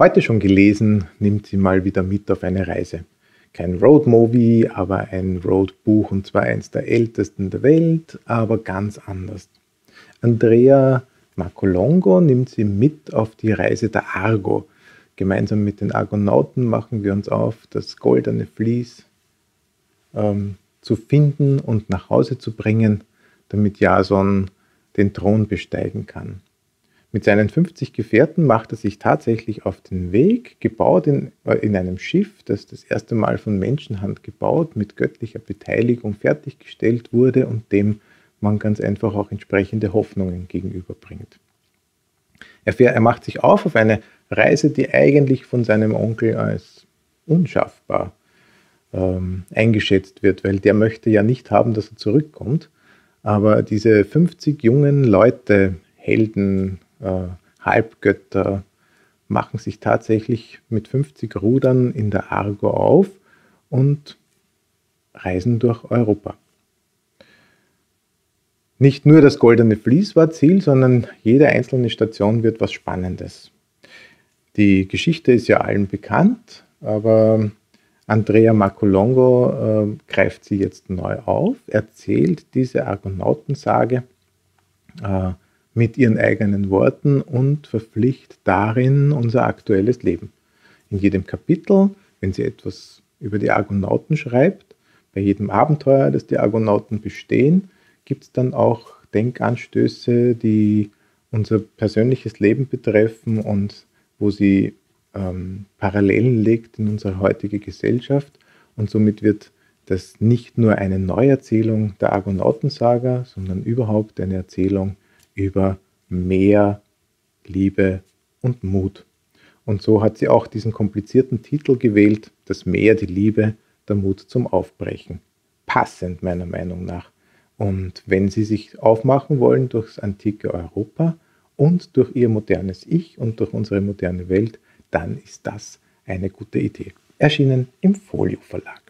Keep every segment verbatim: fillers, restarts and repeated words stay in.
heute schon gelesen, nimmt sie mal wieder mit auf eine Reise. Kein Roadmovie, aber ein Roadbuch, und zwar eins der ältesten der Welt, aber ganz anders. Andrea Marcolongo nimmt sie mit auf die Reise der Argo. Gemeinsam mit den Argonauten machen wir uns auf, das goldene Vlies ähm, zu finden und nach Hause zu bringen, damit Jason den Thron besteigen kann. Mit seinen fünfzig Gefährten macht er sich tatsächlich auf den Weg, gebaut in, äh, in einem Schiff, das das erste Mal von Menschenhand gebaut, mit göttlicher Beteiligung fertiggestellt wurde und dem man ganz einfach auch entsprechende Hoffnungen gegenüberbringt. Er, er macht sich auf auf eine Reise, die eigentlich von seinem Onkel als unschaffbar ähm, eingeschätzt wird, weil der möchte ja nicht haben, dass er zurückkommt. Aber diese fünfzig jungen Leute, Helden, äh, Halbgötter, machen sich tatsächlich mit fünfzig Rudern in der Argo auf und reisen durch Europa. Nicht nur das goldene Vlies war Ziel, sondern jede einzelne Station wird was Spannendes. Die Geschichte ist ja allen bekannt, aber Andrea Marcolongo äh, greift sie jetzt neu auf, erzählt diese Argonautensage äh, mit ihren eigenen Worten und verflichtet darin unser aktuelles Leben. In jedem Kapitel, wenn sie etwas über die Argonauten schreibt, bei jedem Abenteuer, das die Argonauten bestehen, gibt es dann auch Denkanstöße, die unser persönliches Leben betreffen und wo sie ähm, Parallelen legt in unsere heutige Gesellschaft. Und somit wird das nicht nur eine Neuerzählung der Argonautensaga, sondern überhaupt eine Erzählung über mehr Liebe und Mut. Und so hat sie auch diesen komplizierten Titel gewählt, das Meer, die Liebe, der Mut zum Aufbrechen. Passend meiner Meinung nach. Und wenn Sie sich aufmachen wollen durchs antike Europa und durch Ihr modernes Ich und durch unsere moderne Welt, dann ist das eine gute Idee. Erschienen im Folio-Verlag.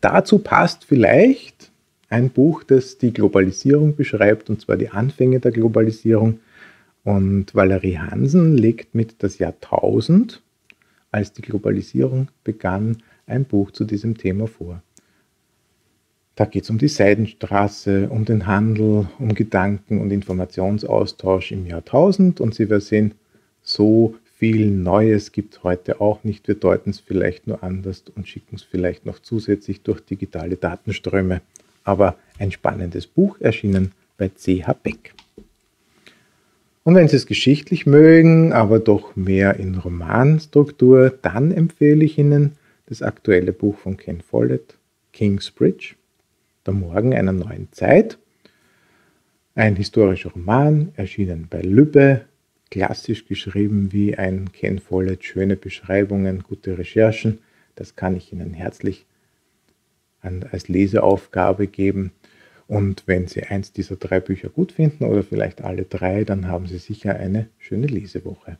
Dazu passt vielleicht ein Buch, das die Globalisierung beschreibt, und zwar die Anfänge der Globalisierung. Und Valerie Hansen legt mit das Jahrtausend, als die Globalisierung begann, ein Buch zu diesem Thema vor. Da geht es um die Seidenstraße, um den Handel, um Gedanken- und Informationsaustausch im Jahrtausend. Und Sie werden sehen, so viel Neues gibt es heute auch nicht. Wir deuten es vielleicht nur anders und schicken es vielleicht noch zusätzlich durch digitale Datenströme. Aber ein spannendes Buch, erschienen bei C H Beck. Und wenn Sie es geschichtlich mögen, aber doch mehr in Romanstruktur, dann empfehle ich Ihnen das aktuelle Buch von Ken Follett, Kingsbridge. Der Morgen einer neuen Zeit, ein historischer Roman, erschienen bei Lübbe, klassisch geschrieben wie ein Ken Follett, schöne Beschreibungen, gute Recherchen. Das kann ich Ihnen herzlich an, als Leseaufgabe geben. Und wenn Sie eins dieser drei Bücher gut finden oder vielleicht alle drei, dann haben Sie sicher eine schöne Lesewoche.